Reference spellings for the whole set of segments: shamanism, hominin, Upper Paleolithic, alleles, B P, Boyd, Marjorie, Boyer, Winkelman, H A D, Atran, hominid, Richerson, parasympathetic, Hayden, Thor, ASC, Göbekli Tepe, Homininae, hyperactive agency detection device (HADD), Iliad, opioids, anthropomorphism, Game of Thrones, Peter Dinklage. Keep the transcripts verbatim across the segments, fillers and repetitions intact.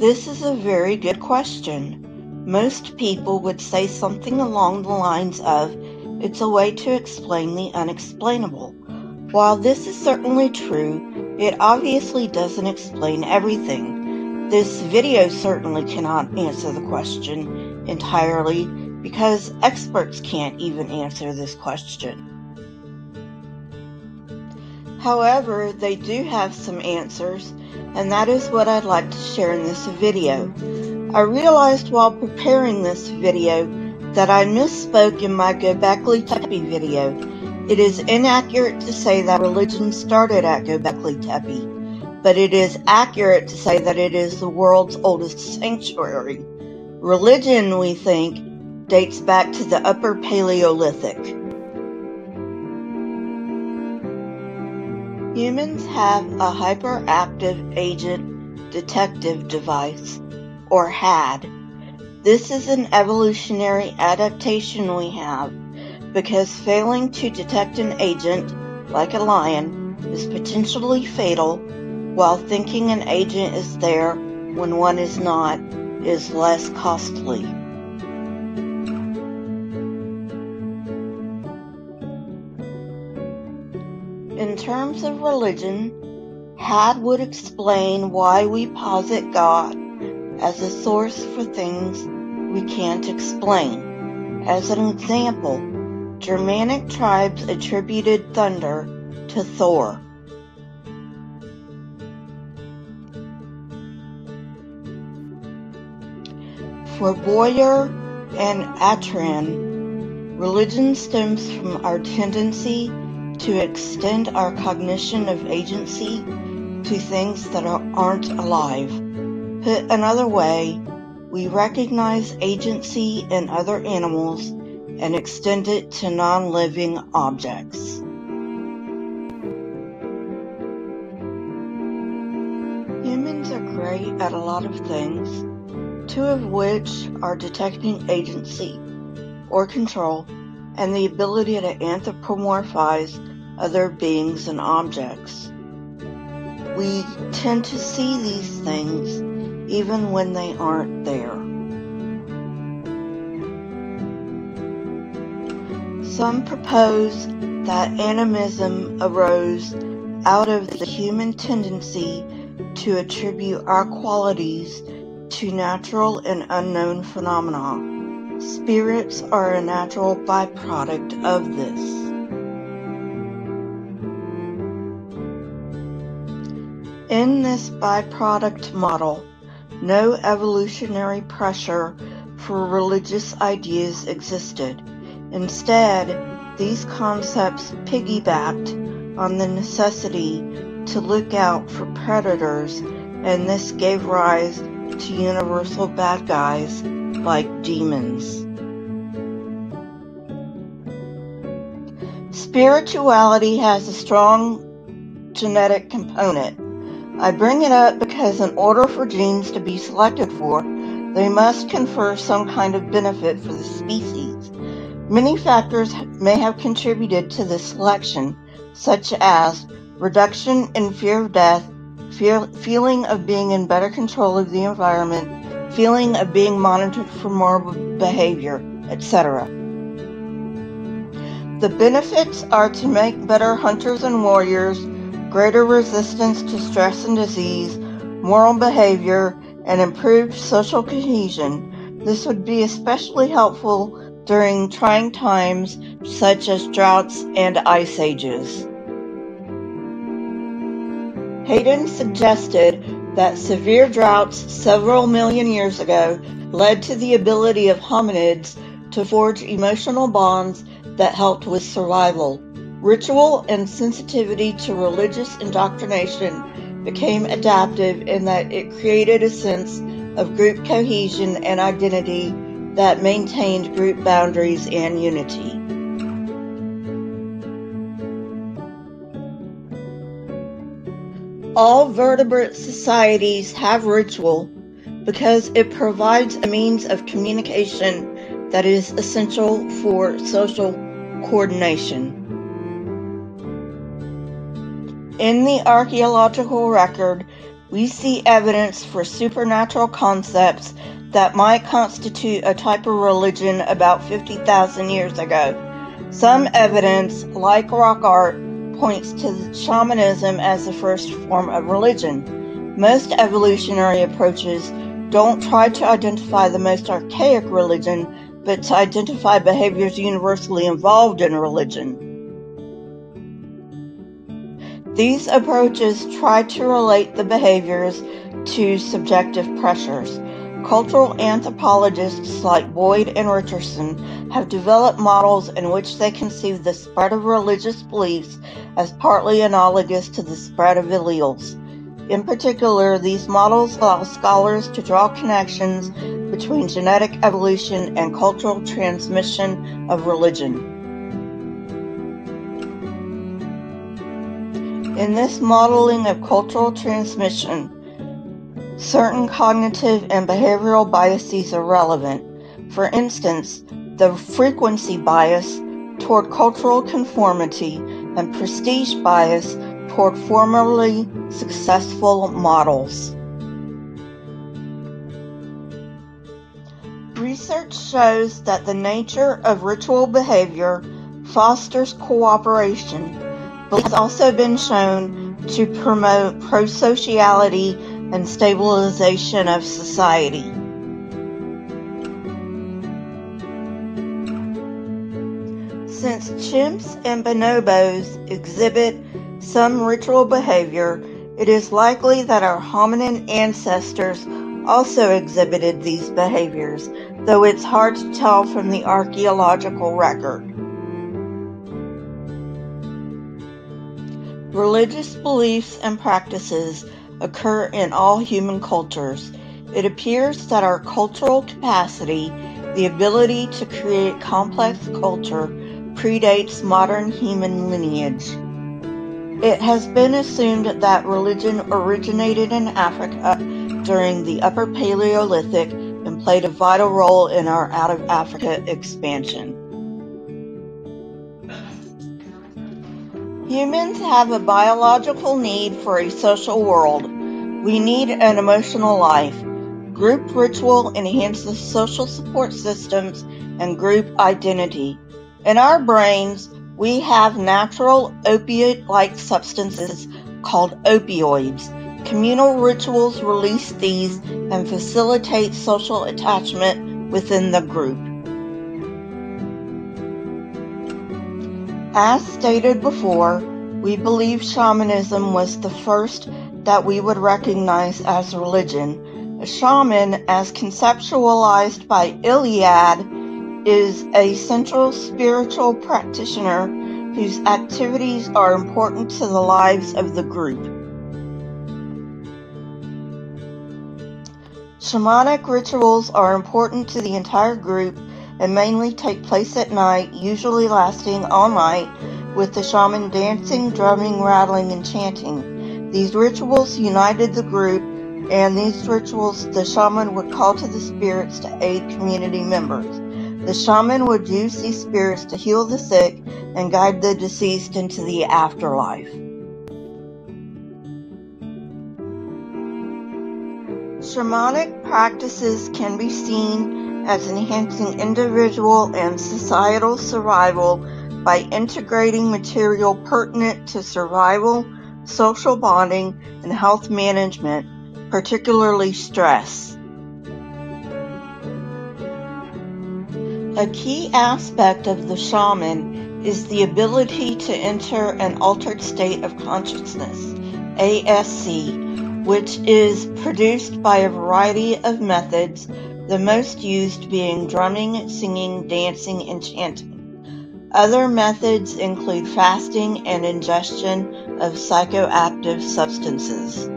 This is a very good question. Most people would say something along the lines of, it's a way to explain the unexplainable. While this is certainly true, it obviously doesn't explain everything. This video certainly cannot answer the question entirely because experts can't even answer this question. However, they do have some answers, and that is what I'd like to share in this video. I realized while preparing this video that I misspoke in my Göbekli Tepe video. It is inaccurate to say that religion started at Göbekli Tepe, but it is accurate to say that it is the world's oldest sanctuary. Religion, we think, dates back to the Upper Paleolithic. Humans have a hyperactive agent detective device, or H A D. This is an evolutionary adaptation we have, because failing to detect an agent, like a lion, is potentially fatal, while thinking an agent is there when one is not is less costly. In terms of religion, H A D would explain why we posit God as a source for things we can't explain. As an example, Germanic tribes attributed thunder to Thor. For Boyer and Atran, religion stems from our tendency to extend our cognition of agency to things that are, aren't alive. Put another way, we recognize agency in other animals and extend it to non-living objects. Humans are great at a lot of things, two of which are detecting agency or control and the ability to anthropomorphize other beings and objects. We tend to see these things even when they aren't there. Some propose that animism arose out of the human tendency to attribute our qualities to natural and unknown phenomena. Spirits are a natural byproduct of this. In this byproduct model, no evolutionary pressure for religious ideas existed. Instead, these concepts piggybacked on the necessity to look out for predators, and this gave rise to universal bad guys like demons. Spirituality has a strong genetic component. I bring it up because in order for genes to be selected for, they must confer some kind of benefit for the species. Many factors may have contributed to this selection, such as reduction in fear of death, fear, feeling of being in better control of the environment, feeling of being monitored for morbid behavior, et cetera. The benefits are to make better hunters and warriors, greater resistance to stress and disease, moral behavior, and improved social cohesion. This would be especially helpful during trying times such as droughts and ice ages. Hayden suggested that severe droughts several million years ago led to the ability of hominids to forge emotional bonds that helped with survival. Ritual and sensitivity to religious indoctrination became adaptive in that it created a sense of group cohesion and identity that maintained group boundaries and unity. All vertebrate societies have ritual because it provides a means of communication that is essential for social coordination. In the archaeological record, we see evidence for supernatural concepts that might constitute a type of religion about fifty thousand years ago. Some evidence, like rock art, points to shamanism as the first form of religion. Most evolutionary approaches don't try to identify the most archaic religion, but to identify behaviors universally involved in religion. These approaches try to relate the behaviors to subjective pressures. Cultural anthropologists like Boyd and Richerson have developed models in which they conceive the spread of religious beliefs as partly analogous to the spread of alleles. In particular, these models allow scholars to draw connections between genetic evolution and cultural transmission of religion. In this modeling of cultural transmission, certain cognitive and behavioral biases are relevant. For instance, the frequency bias toward cultural conformity and prestige bias toward formerly successful models. Research shows that the nature of ritual behavior fosters cooperation, but has also been shown to promote prosociality and stabilization of society. Since chimps and bonobos exhibit some ritual behavior, it is likely that our hominin ancestors also exhibited these behaviors, though it's hard to tell from the archaeological record. Religious beliefs and practices occur in all human cultures. It appears that our cultural capacity, the ability to create complex culture, predates modern human lineage. It has been assumed that religion originated in Africa during the Upper Paleolithic and played a vital role in our out of Africa expansion. Humans have a biological need for a social world. We need an emotional life. Group ritual enhances social support systems and group identity. In our brains, we have natural opiate-like substances called opioids. Communal rituals release these and facilitate social attachment within the group. As stated before, we believe shamanism was the first that we would recognize as religion. A shaman, as conceptualized by Iliad, is a central spiritual practitioner whose activities are important to the lives of the group. Shamanic rituals are important to the entire group and mainly take place at night, usually lasting all night, with the shaman dancing, drumming, rattling, and chanting. These rituals united the group, and these rituals the shaman would call to the spirits to aid community members. The shaman would use these spirits to heal the sick and guide the deceased into the afterlife. Shamanic practices can be seen as enhancing individual and societal survival by integrating material pertinent to survival, social bonding, and health management, particularly stress. A key aspect of the shaman is the ability to enter an altered state of consciousness, A S C, which is produced by a variety of methods, the most used being drumming, singing, dancing, and chanting. Other methods include fasting and ingestion of psychoactive substances.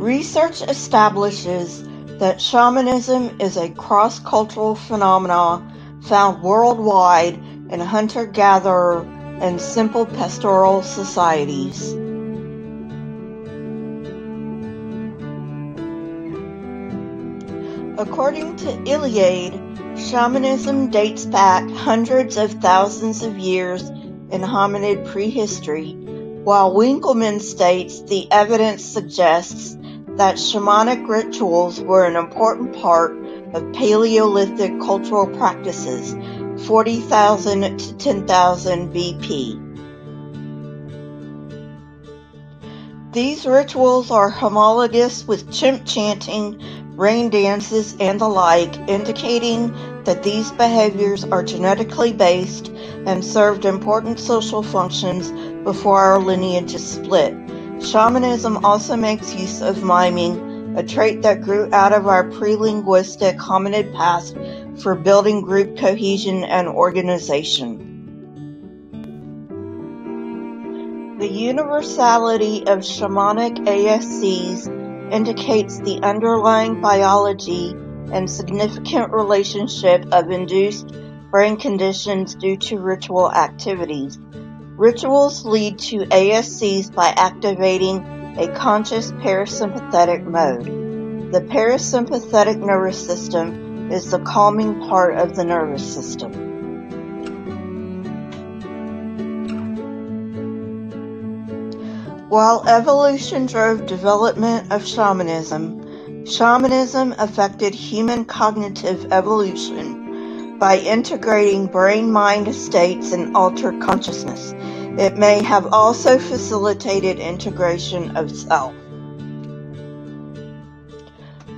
Research establishes that shamanism is a cross-cultural phenomenon found worldwide in hunter-gatherer and simple pastoral societies. According to Iliad, shamanism dates back hundreds of thousands of years in hominid prehistory. While Winkelman states the evidence suggests that shamanic rituals were an important part of Paleolithic cultural practices, forty thousand to ten thousand B P. These rituals are homologous with chimp chanting, rain dances, and the like, indicating that these behaviors are genetically based and served important social functions before our lineages split. Shamanism also makes use of miming, a trait that grew out of our pre-linguistic hominid past for building group cohesion and organization. The universality of shamanic A S Cs indicates the underlying biology and significant relationship of induced brain conditions due to ritual activities. Rituals lead to A S Cs by activating a conscious parasympathetic mode. The parasympathetic nervous system is the calming part of the nervous system. While evolution drove development of shamanism, shamanism affected human cognitive evolution by integrating brain-mind states and altered consciousness. It may have also facilitated integration of self.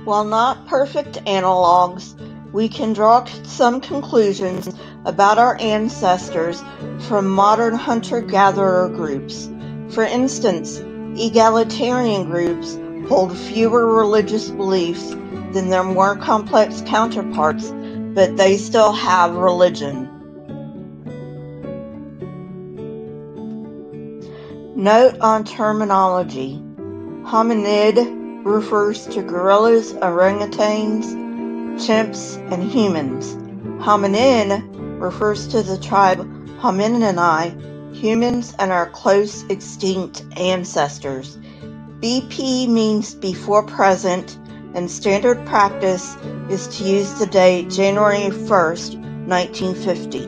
While not perfect analogs, we can draw some conclusions about our ancestors from modern hunter-gatherer groups. For instance, egalitarian groups hold fewer religious beliefs than their more complex counterparts, but they still have religion. Note on terminology. Hominid refers to gorillas, orangutans, chimps, and humans. Hominin refers to the tribe Homininae, humans and our close extinct ancestors. B P means before present, and standard practice is to use the date January first, nineteen fifty.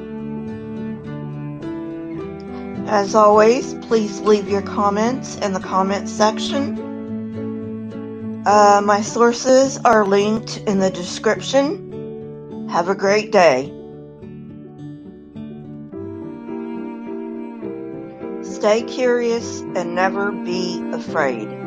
As always, please leave your comments in the comments section. Uh, my sources are linked in the description. Have a great day. Stay curious and never be afraid.